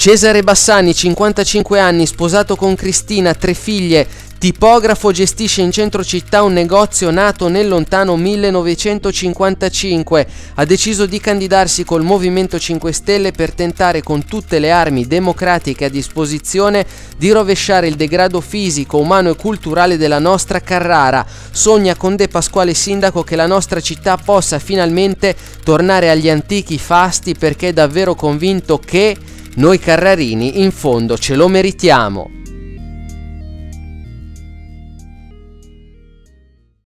Cesare Bassani, 55 anni, sposato con Cristina, 3 figlie, tipografo, gestisce in centro città un negozio nato nel lontano 1955. Ha deciso di candidarsi col Movimento 5 Stelle per tentare con tutte le armi democratiche a disposizione di rovesciare il degrado fisico, umano e culturale della nostra Carrara. Sogna con De Pasquale sindaco che la nostra città possa finalmente tornare agli antichi fasti, perché è davvero convinto che noi Carrarini in fondo ce lo meritiamo.